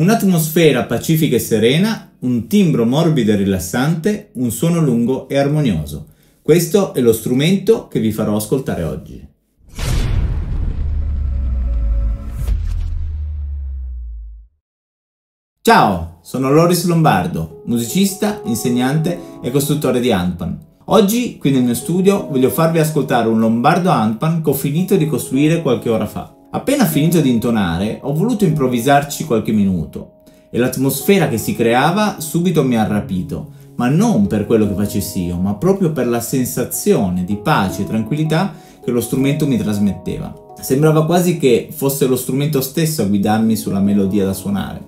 Un'atmosfera pacifica e serena, un timbro morbido e rilassante, un suono lungo e armonioso. Questo è lo strumento che vi farò ascoltare oggi. Ciao, sono Loris Lombardo, musicista, insegnante e costruttore di handpan. Oggi, qui nel mio studio, voglio farvi ascoltare un Lombardo handpan che ho finito di costruire qualche ora fa. Appena finito di intonare, ho voluto improvvisarci qualche minuto e l'atmosfera che si creava subito mi ha rapito, ma non per quello che facessi io, ma proprio per la sensazione di pace e tranquillità che lo strumento mi trasmetteva. Sembrava quasi che fosse lo strumento stesso a guidarmi sulla melodia da suonare.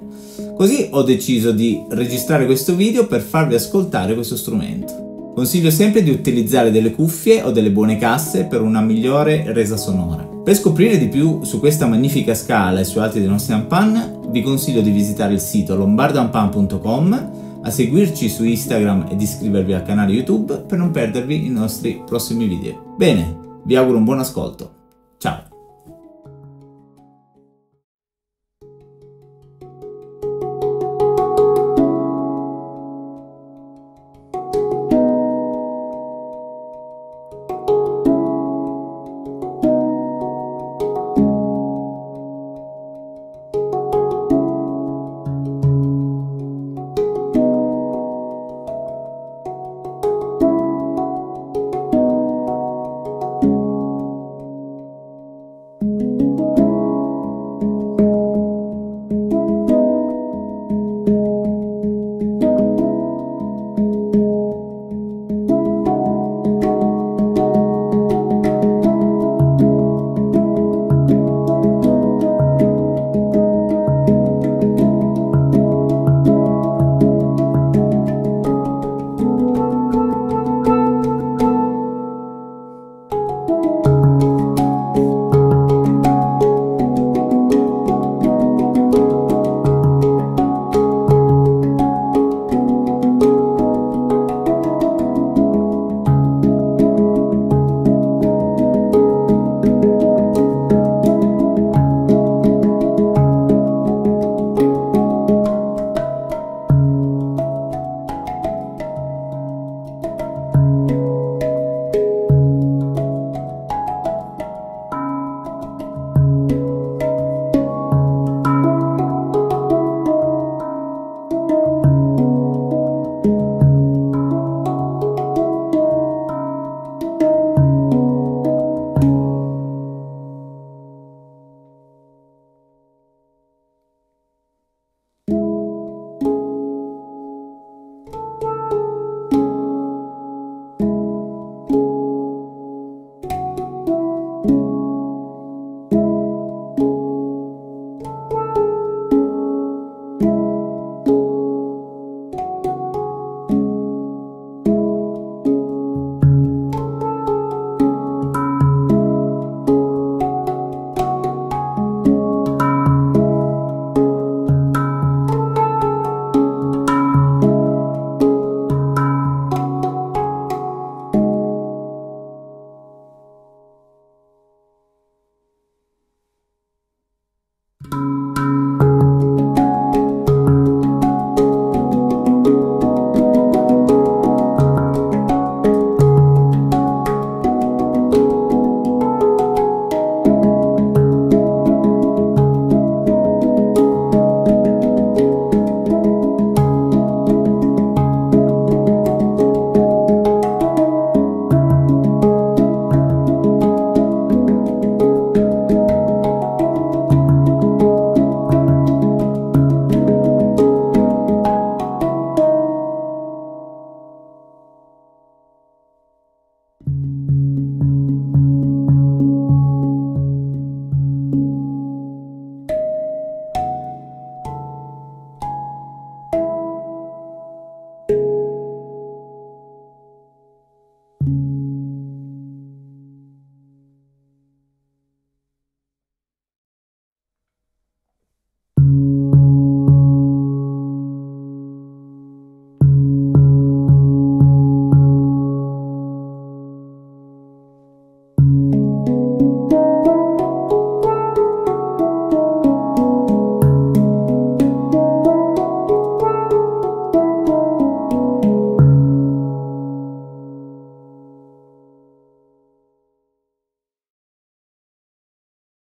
Così ho deciso di registrare questo video per farvi ascoltare questo strumento. Consiglio sempre di utilizzare delle cuffie o delle buone casse per una migliore resa sonora. Per scoprire di più su questa magnifica scala e su altri dei nostri handpan, vi consiglio di visitare il sito lombardohandpan.com, a seguirci su Instagram ed iscrivervi al canale YouTube per non perdervi i nostri prossimi video. Bene, vi auguro un buon ascolto.